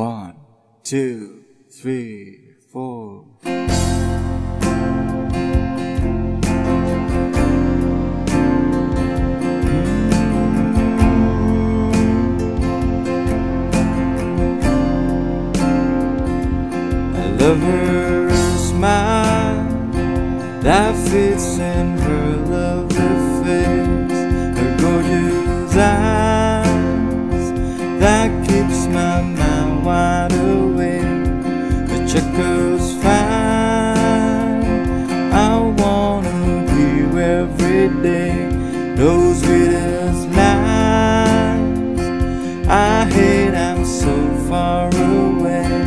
1, 2, 3, 4. I love her smile that fits in her lovely face, her gorgeous eyes that keeps my mind wide awake. The checker's fine, I wanna be every day. Those sweetest lies I hate, I'm so far away.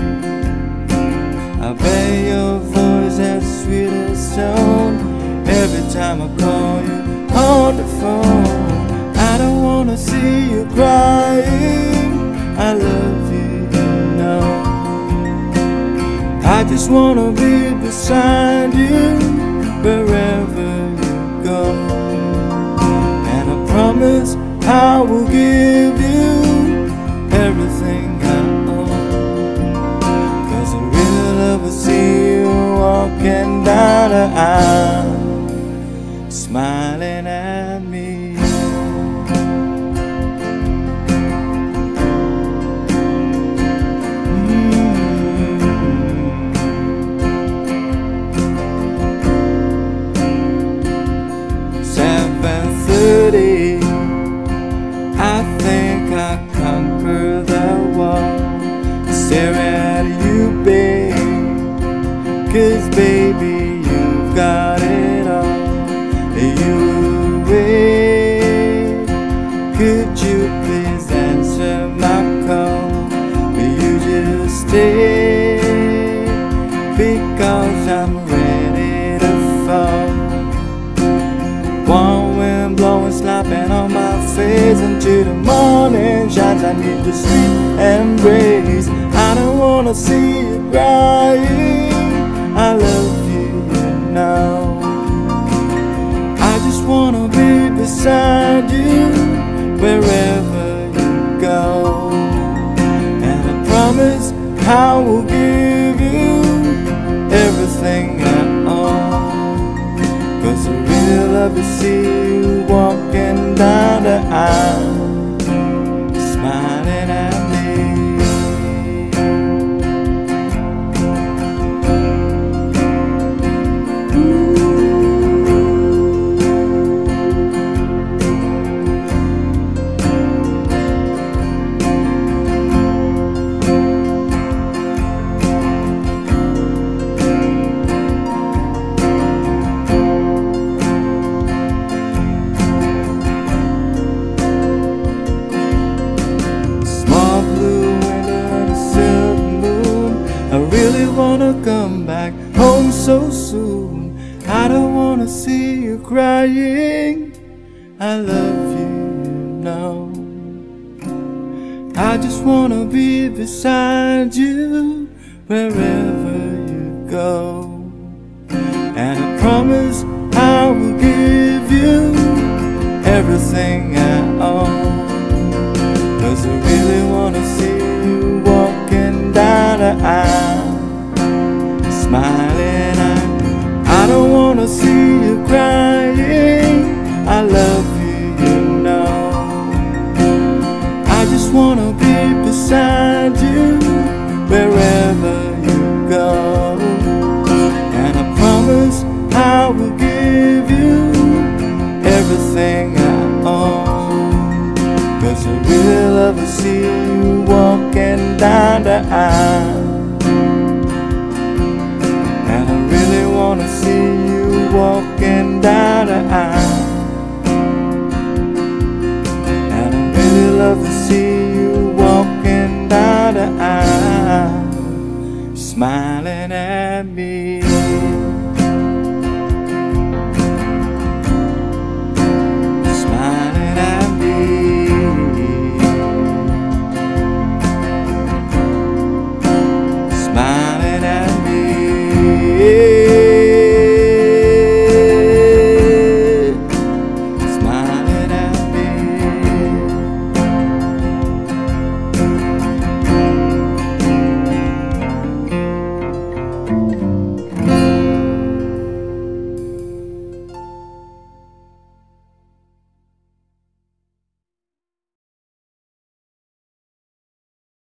I bet your voice has the sweetest tone every time I call you on the phone. I don't wanna see you crying, I love you, you know. I just wanna be beside you wherever you go, and I promise I will give you everything I own. 'Cause I will see you walking down the aisle, smiling at me. Mm-hmm. 7:30, I think I conquer the wall. Stare at you, babe, 'cause baby, you've got it all. You wait, could you please answer my call? You just stay, because I'm ready to fall. Warm wind blowing, slapping on my face, into the morning shines, I need to sleep and breathe. I don't wanna see you crying, I love you, you know. I just wanna be beside you wherever you go, and I promise I will give you everything I own. 'Cause I really love to see you walking down the aisle, smiling at me. Come back home so soon, I don't wanna see you crying, I love you, you know. I just wanna be beside you wherever you go, and I promise I will give you everything I own. 'Cause I really wanna see you walking down the aisle, smiling at me. I don't wanna see you crying, I love you, you know. I just wanna be beside you wherever you go, and I promise I will give you everything I own. 'Cause I really love to see you walking down the aisle, I wanna see you walking down the aisle, and I really love to see you walking down the aisle, smiling.